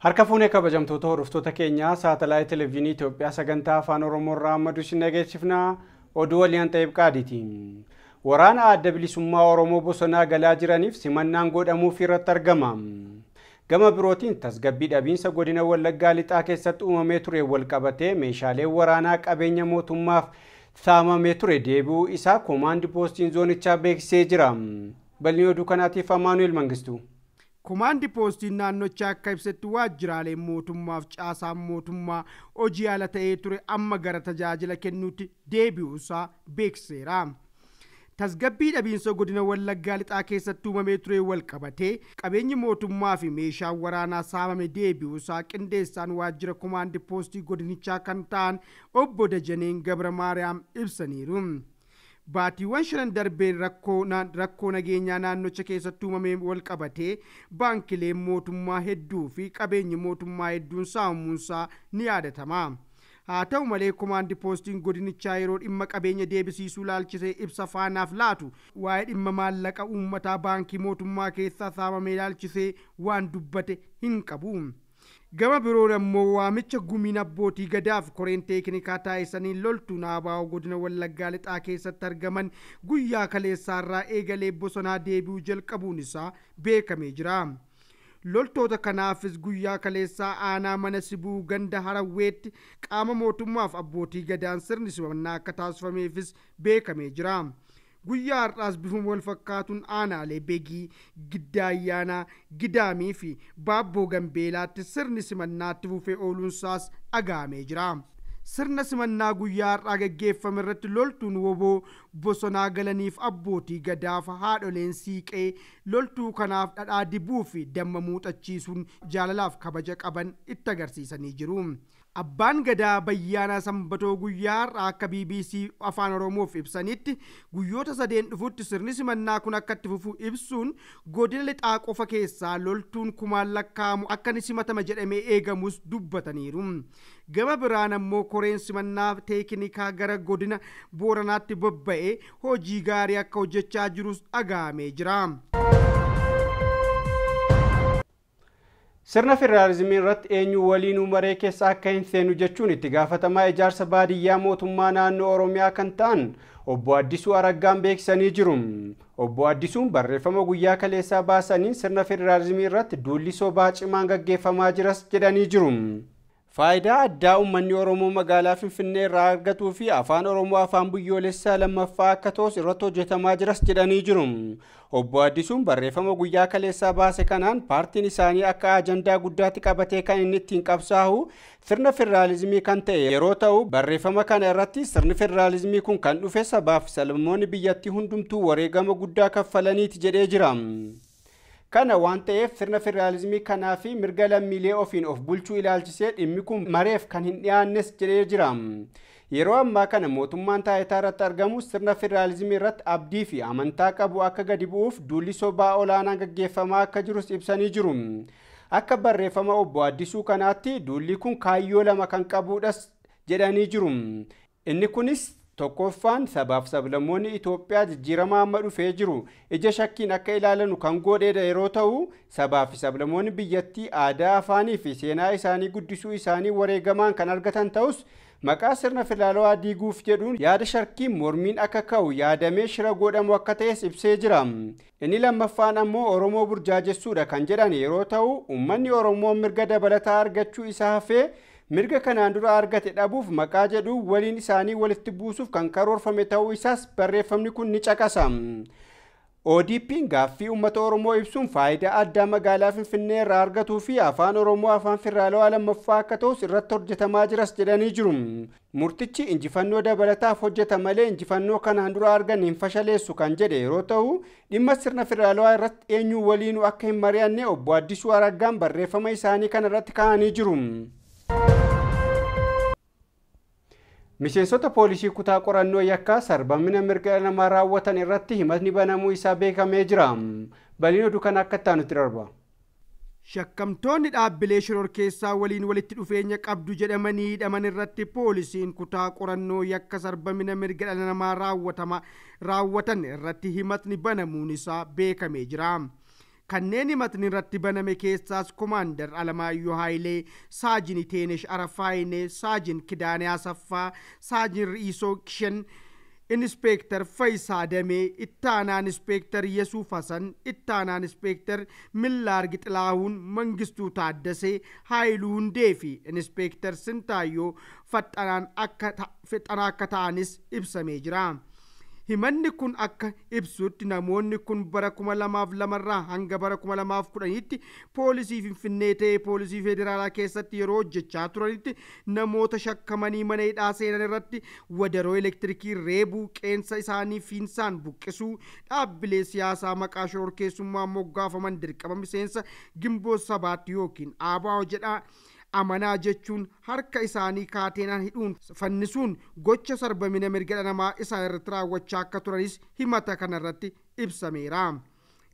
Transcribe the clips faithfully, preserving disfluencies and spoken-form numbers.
Harka fuunee kabajamtoota hordoftoota keenyaa saatalaayit televezyiinii Itoophiyaa sagantaa afaan Oromoo irraa ammadu isin dhageessifnaa oduu waliin ta'eef qaadiitiin. Waraana adda bilisummaa Oromoo bosonaa galaa jiraniif simannaan godhamuuf irratti argama. Gama birootiin tasgabbii dhabiinsa godina Wallaggaa lixaa keessatti uumamee ture wal qabatee meeshaalee waraanaa qabeenya mootummaaf saamamee ture deebi'uu isaa Komaandi Poostiin Zonichaa beeksisee jira. Bal'inni oduu kanaatiif Amaanu'eel Mangistuu. Komaandi Poostiin naannochaa akka ibsetti waajjiraalee mootummaaf caasaa mootummaa hojii haala ta'ee ture amma gara tajaajila kennuutti deebi'uusaa beeksiseera. Tasgabbii dhabiinsa godina Wallaggaa lixaa keessatti uumamee ture wal qabatee qabeenyi mootummaa fi meeshaa waraanaa saamame deebi'uusaa qindeessaan waajjira Komaandi Poostii godinichaa kan ta'an Obbo Dajaneen Gabra Maariyaam ibsaniiru. Baatiiwwan shanan darbeen rakkoo nageenyaa naannocha keessatti uumamee wal qabatee baankileen mootummaa hedduu fi qabeenyi mootummaa hedduun saamamuunsaa ni yaadatama. Haa ta'u malee Komaandi Poostiin godinichaa yeroo dhimma qabeenya deebisiisuu laalchisee ibsa faanaaf laatu waa'ee dhimma maallaqa uummataa baankii mootummaa keessaa saamamee laalchisee waan dubbate hin qabu. Gama biroon ammoo waamicha gumiin abbootii gadaaf koreen teeknikaa taa'isaniin loltuun abaa'oo godina Wallaggaa lixaa keessatti argaman guyyaa kaleessaarraa eegalee bosonaa deebi'uu jalqabuun isaa beekamee jira. Loltoota kanaafis guyyaa kaleessaa aanaa mana sibuu ganda Harawweetti qaama mootummaaf abbootii gadaan sirni simannaa akka taasifameefis beekamee jira. Guyyaa har'aas bifa wal fakkaatuun aanaalee Beegii, Giddaa Ayyaanaa, Gidaamii fi Baabboo Gambeelaatti sirni simannaatti fufee ooluunsaas dhagahamee jira. Sirna simannaa guyyaa har'aa gaggeeffame irratti loltuun woboo bosonaa galaniif abbootii gadaaf haadholeen siiqee loltuu kanaaf dhadhaa dibuu fi damma muuxachiisuun jaalalaaf kabaja qaban itti agarsiisanii jiru. Abbaan gadaa Bayyaanaa Sanbatoo guyyaa har'aa akka B B C afaan Oromoof ibsanitti guyyoota sadeen dhufuutti sirni simannaa kun akka itti fufuu ibsuun godina lixaa qofa keessaa loltuun kumaan lakkaamu akka ni simatama jedhamee eegamus dubbataniiru. Gama biraan ammoo koreen simannaa teeknikaa gara godina Booranaatti bobba'ee hojii gaarii akka hojjechaa jirus dhagahamee jira. Sirna federaalizimii irratti eenyu waliin umaree keessa akka hin seenu jechuun itti gaafatamaa ijaarsa baadiyyaa mootummaa naannoo Oromiyaa kan ta'an Obbo Addisuu Araggaan beeksisanii jiru. Obbo Addisuun barreeffama guyyaa kaleessaa baasanii sirna federaalizimii irratti duulli sobaa cimaan gaggeeffamaa jiras jedhanii jiru. Faayidaa addaa uummanni Oromoo magaalaa Finfinnee irraa argatuu fi afaan Oromoo afaan biyyoolessaa lammaffaa akka ta'us irratti hojjetamaa jiras jedhanii jiru. Obbo Addisuun barreeffama guyyaa kaleessaa baase kanaan paartiin isaanii akka ajandaa guddaatti qabatee kan inni ittiin qabsaahu sirna federaalizimii kan ta'e yeroo ta'u, barreeffama kana irratti sirni federaalizimii kun kan dhufe sabaaf sablammoonni biyyattii hundumtuu wareegama guddaa kaffalaniiti jedhee jira. Kana waan ta'eef sirna federaalizimii kanaa fi mirga lammiilee ofiin of bulchuu ilaalchisee dhimmi kun mareef kan hin dhiyaannes jedhee jira. Yeroo ammaa kana mootummaan taayitaa irratti argamu sirna federaalizimii irratti abdii fi amantaa qabu akka gadi bu'uuf duulli sobaa olaanaa gaggeeffamaa akka jirus ibsanii jiru. Akka barreeffama Obbo Addisuu kanaatti duulli kun kaayyoo lama kan qabuudhas jedhanii jiru. Inni kunis tokkoffaan sabaaf sablammoonni Itoophiyaa jijjiiramaa amma dhufee jiru ija shakkiin akka ilaalanu kan godheedha yeroo ta'u, sabaaf sablammoonni biyyattii aadaa, afaanii fi seenaa isaanii guddisuu isaanii wareegamaan kan argatan ta'us maqaa sirna federaalawaa diiguuf jedhuun yaada sharkiin mormiin akka ka'u yaadamee shira godhamu akka ta'es ibsee jira. Inni lammaffaan ammoo Oromoo burjaajessuudha kan jedhan yeroo ta'u, uummanni Oromoo mirga dabalataa argachuu isaa hafee mirga kanaan dura argate dhabuuf maqaa jedhu waliin isaanii walitti buusuuf kan karoorfame ta'uu isaas barreeffamni kun ni caqasa. O D P'n gaaffii uummata Oromoo ibsuun faayidaa addaa magaalaa Finfinnee irraa argatuu fi afaan Oromoo afaan federaalawaa lammaffaa akka ta'us irratti hojjetamaa jiras jedhanii jiru. Murtichi injifannoo dabalataaf hojjeta malee injifannoo kanaan dura argan hin fashaleessu kan jedhe yeroo ta'u, dhimma sirna federaalawaa irratti eenyu waliinuu akka hin mari'anne Obbo Addisuu Araggaan barreeffama isaanii kana irratti kaa'anii jiru. Miseensota poolisii kutaa qorannoo yakkaa sarbamina mirga namaa raawwatan irratti himatni banamuu isaa beekamee jira. Bal'inni oduu kana akka taanutti darba. Shakkamtoonni dhaabbilee shiroor keessaa waliin walitti dhufeenya qabdu jedhamanii hidhaman irratti poolisiin kutaa qorannoo yakka sarbamina mirga namaa raawwatan irratti himatni banamuun isaa beekamee jira. kanneen himatanii irratti baname keessaas komaander Alamaayyoo Haayilee, Saajin Teenesh Arafaayinee, Saajin Kidaanee Asaffaa, Saajin Riisoo Kishan, Inspektar Faysaa Damee, Ittaanaan Inspektar Yesuuf Hasan, Ittaanaan Inspektar Millaar Gixlaawun, Mangistuu Taaddasee, Haayiluu Hundee fi Inspektar Sintaayyoo Faxanaan akka ta'anis ibsamee jira. Himanni kun akka ibsutti namoonni kun bara kuma lamaa fi lama irraa hanga bara kuma lamaa fi kudha poolisii Finfinnee ta'ee poolisii federaalaa keessatti yeroo hojjechaa turanitti namoota shakkamanii mana hidhaa seenan irratti wadaroo elektirikii reebuu, qeensa isaanii fiinsaan buqqisuu, dhaabbilee siyaasaa maqaa shorkeessummaa moggaafaman dirqama miseensa gimboo sabaatti yookiin aabaa jedha amanaa jechuun harka isaanii kaateenaan hidhuun fannisuun gocha sarbamina mirga namaa isaan irratti raawwachaa akka turanis himata kana irratti ibsameera.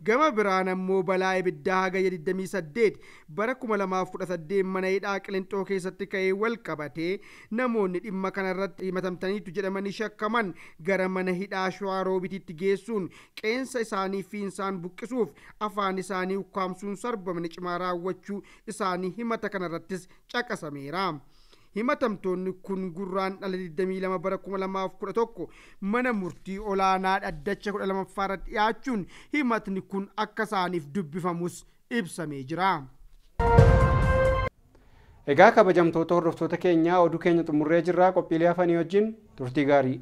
Gama biraan ammoo balaa ibiddaa haga digdamii saddeet bara kuma lamaa fi kudha saddeet mana hidhaa Qilintoo keessatti ka'ee wal qabatee namoonni dhimma kana irratti himatamtaniitu jedhamanii shakkaman gara mana hidhaa Shawaa Roobitiitti geessuun qeensa isaanii fiinsaan buqqisuuf afaan isaanii ukkaamsuun sarbamana cimaa raawwachuu isaanii himata kana irrattis caqasameera. Himatamtoonni kun gurraan dhala digdamii lama bara kuma lamaa fi kudha tokko mana murtii olaanaa addacha kudha lammaffaa irratti dhiyaachuun himatni kun akka isaaniif dubbifamus ibsamee jira. Egaa kabajamtoota hordoftoota keenya oduu keenya xumurree jirra qophiilee afanii wajjin turtii gaarii.